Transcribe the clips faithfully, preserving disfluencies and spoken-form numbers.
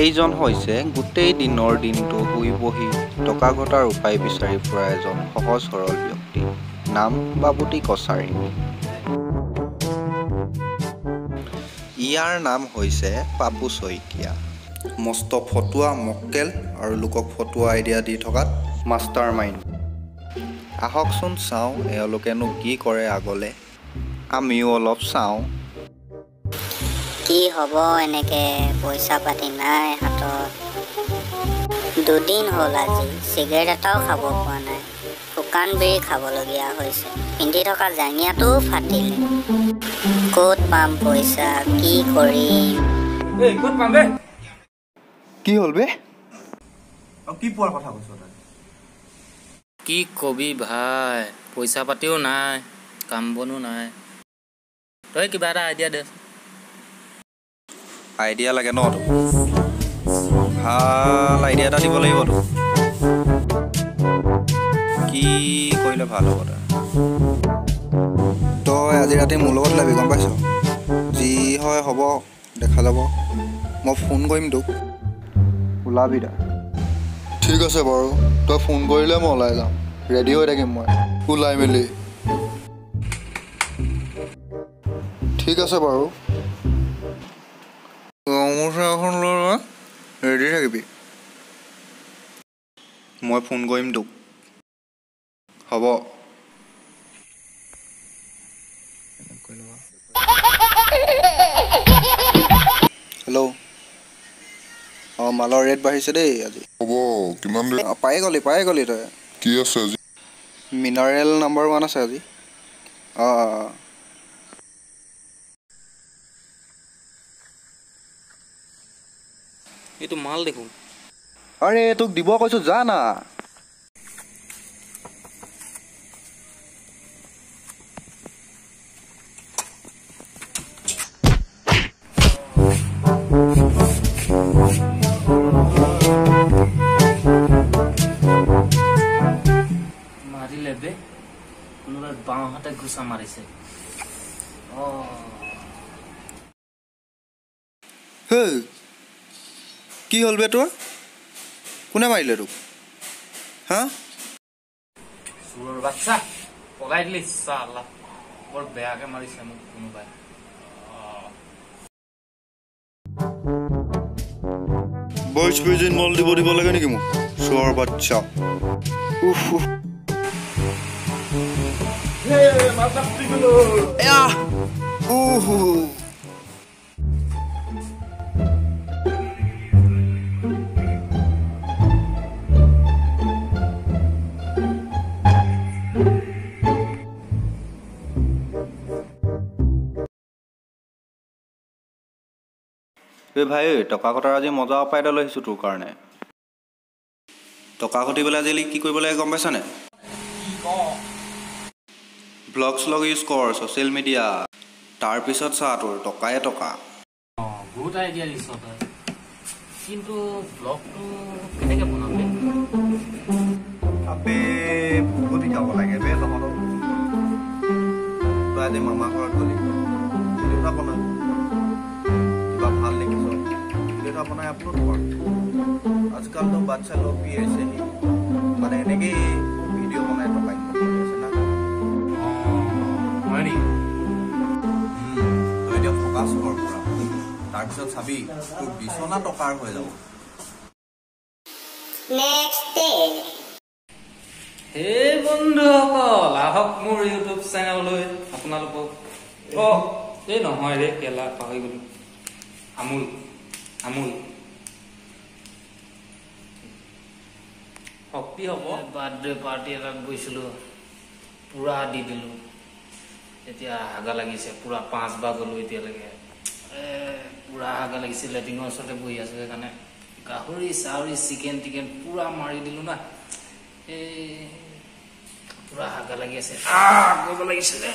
এইজন হৈছে গোটেই দিনৰ দিনটো শুই বহি টকা ঘটাৰ উপায় বিচাৰি ফুৰা এজন সহজ সৰল ব্যক্তি। নাম বাবুটি কছাৰী। ইয়াৰ নাম হৈছে পাপু শইকীয়া। মস্ত ফটুৱা মক্কেল আৰু লোকক ফটুৱা আইডিয়া দি থকাত মাষ্টাৰ মাইণ্ড। আহকচোন চাওঁ এওঁলোকেনো কি কৰে আগলে, আমিও অলপ চাওঁ কি হ'ব। এনেকে পইচা পাতি নাই হাতত, দুদিন হ'ল আজি চিগাৰেট এটাও খাব পৰা নাই, শুকান বিড়ি খাবলগীয়া হৈছে, পিন্ধি থকা জাঙিয়াটো ফাটিলে, ক'ত পাম পইচা, কি কৰিম? কি হ'ল বে, কি পোৱাৰ কথা কৈছ তই? কি কবি ভাই, পইচা পাতিও নাই, কাম বনো নাই, তই কিবা এটা আইডিয়া দে। আইডিয়া লাগে ন, ভাল আইডিয়া এটা দিব লাগিব। তো কি কৰিলে ভাল হ'ব? তই আজি ৰাতি মোৰ লগত ওলাবি, গম পাইছ? যি হয় হ'ব, দেখা যাব, মই ফোন কৰিম তোক, ওলাবি দা। ঠিক আছে বাৰু, তই ফোন কৰিলে মই ওলাই যাম, ৰেডি হৈ থাকিম মই ওলাই মেলি। ঠিক আছে বাৰু, ৰেডি থাকিবি, মই ফোন কৰিম তোক, হ'ব? হেল্ল', অঁ মালৰ ৰেট বাঢ়িছে দেই আজি। হ'ব, কিমান পাই গ'লি? পাই গ'লি তই? কি আছে আজি? মিনাৰেল নাম্বাৰ ওৱান আছে আজি। অঁ অঁ, এইটো মাল দেখোন। আৰে তোক দিব কৈছো, যা না। মাৰিলে বে, কোনোবা বাওঁ হাতে ঘুচা মাৰিছে। কি হ'ল বে তোৰ? কোনে মাৰিলে তোক? হা চোৰৰ বাচ্চা, পলাই দিলি চালা, বৰ বেয়াকৈ মাৰিছে মোক কোনোবাই। বইছ বিজিন মল দিব দিব লাগে নেকি মোক, চোৰৰ বাচ্চা। উফ উফ, হে মাথা ফুটি গ'ল। এয়া উহ এই ভাই, টকা কটাৰ আজি মজা উপায় এটা লৈ আহিছোঁ তোৰ কাৰণে। টকা ঘটিবলৈ আজিকালি কি কৰিব লাগে গম পাইছানে? ব্লগ শ্লগ ইউজ কৰ, ছ'চিয়েল মিডিয়া, তাৰপিছত চা তোৰ টকায়ে টকা। বহুত আইডিয়া দিছ তই, কিন্তু ব্লগটো কেনেকৈ বনাবি? আপে বহুত শিকাব লাগে বে তহঁতক। তই আজি মামা ঘৰত গ'লি, কেনেকুৱা বনাব अपना अपलोड कर। आजकल तो बच्चा लोग भी ऐसे ही बनाने के वीडियो बनाए तो लाइक करते हैं ना। मानी तो ये फोकस कर पूरा ताकि सभी तो बीसोना टकार हो जाओ। नेक्स्ट डे हे बंधुসকল, আহক মোৰ ইউটিউব চেনেললৈ আপোনালোকক। অ এই নহয় ৰে, কেলা পাহৰি গলো, আমুল আমুল শক্তি হ'ব। বাৰ্থডে পাৰ্টি এটাত গৈছিলোঁ, পুৰা দি দিলোঁ, এতিয়া হাগা লাগিছে, পুৰা পাঁচবাৰ গ'লোঁ এতিয়ালৈকে, পুৰা হাগা লাগিছে, লেট্ৰিনৰ ওচৰতে বহি আছোঁ, সেইকাৰণে গাহৰি চাহৰি চিকেন টিকেন পুৰা মাৰি দিলোঁ না, এই পুৰা হাগা লাগি আছে, কৰিব লাগিছিলে।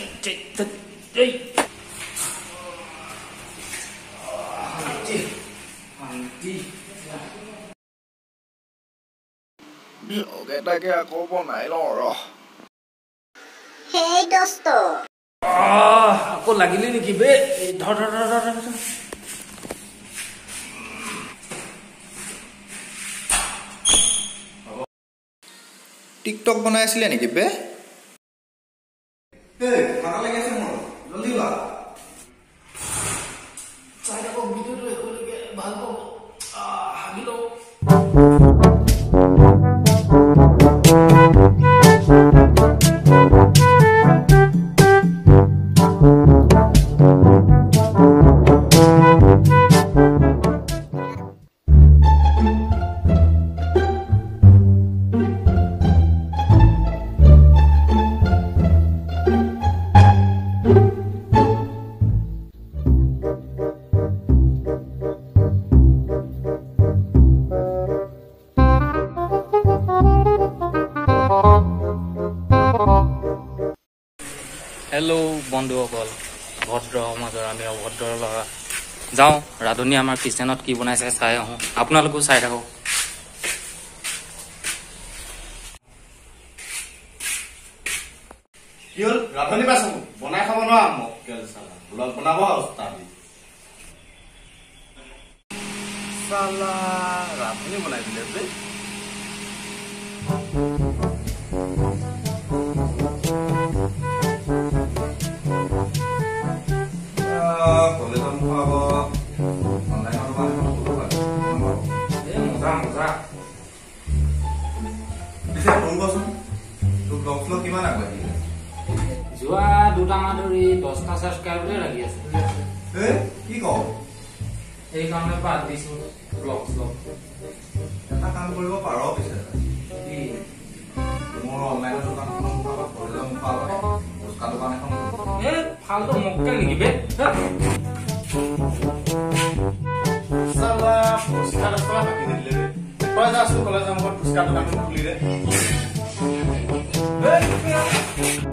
ব্লগটাকে আকৌ বনাই লওঁ ৰহ। হেই দস্ত, আকৌ লাগিলি নেকি বে? ধৰ ধৰ ধৰ ধৰ টিকটক বনাই আছিলে নেকি বে এ খানা লাগিছে মোৰ জলদি লা চাইডাক ভিডিঅ'টো ৰেকৰ্ড কৰি ভাল পাব হাগিলো Hello, বন্ধুসকল ভদ্ৰ সমাজৰ আমি ভদ্ৰৰ লগা যাও ৰাধনী আমাৰ কিচেনত কি বনাইছে চাই আহো আপোনালোকো চাই থাকক কিল ৰাধনী বাসু বনাই খাব ন আমক কেল সালা ব্লগ বনাব উস্তাদি সালা ৰাধনী বনাই দিলে বে Jua duta maduri dosta subscriber lagi ya. Eh, kiko. Eh, kamu apa di sini? Vlog vlog. Kita kan boleh apa roh bisa. Di. Mau online atau kan kamu apa boleh apa. Terus kalau kamu kamu. Eh, haldo mungkin lagi be. Salah, sekarang salah lagi nih lagi. Pada suka kalau kamu buat sekarang kamu beli deh. Eh,